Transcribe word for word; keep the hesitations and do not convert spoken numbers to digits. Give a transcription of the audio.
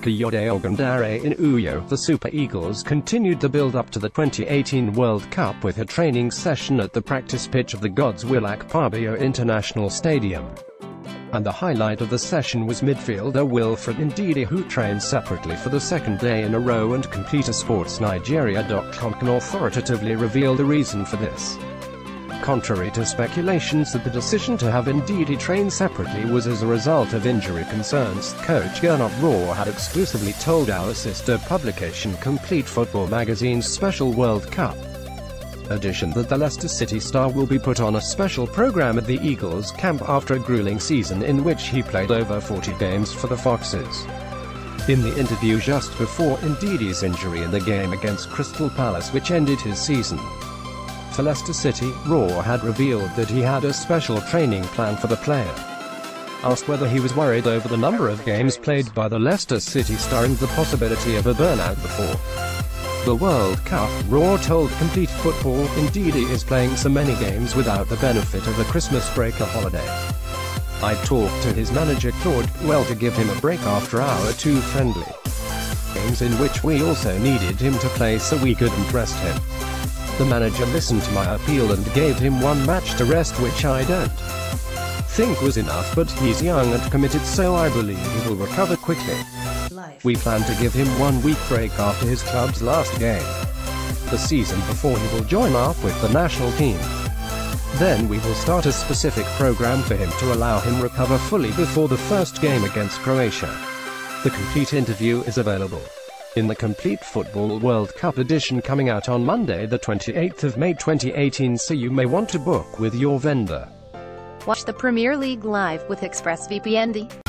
Kayode Ogundare in Uyo. The Super Eagles continued the build-up to the twenty eighteen World Cup with a training session at the practice pitch of the Godswill Akpabio International Stadium. And the highlight of the session was midfielder Wilfred Ndidi, who trained separately for the second day in a row, and Completer Sports Nigeria dot com can authoritatively reveal the reason for this. Contrary to speculations that the decision to have Ndidi train separately was as a result of injury concerns, coach Gernot Rohr had exclusively told our sister publication Complete Football Magazine's special World Cup edition that the Leicester City star will be put on a special program at the Eagles camp after a grueling season in which he played over forty games for the Foxes. In the interview just before Ndidi's injury in the game against Crystal Palace, which ended his season for Leicester City, Rohr had revealed that he had a special training plan for the player. Asked whether he was worried over the number of games played by the Leicester City star and the possibility of a burnout before the World Cup, Rohr told Complete Football, "Ndidi is playing so many games without the benefit of the Christmas break or holiday. I talked to his manager Claude well to give him a break after our two friendly games in which we also needed him to play so we couldn't rest him. The manager listened to my appeal and gave him one match to rest, which I don't think was enough, but he's young and committed, so I believe he will recover quickly. We plan to give him one week break after his club's last game the season before he will join up with the national team. Then we will start a specific program for him to allow him recover fully before the first game against Croatia." The complete interview is available in the Complete Football World Cup edition coming out on Monday the twenty-eighth of May twenty eighteen, so you may want to book with your vendor. Watch the Premier League live with ExpressVPN.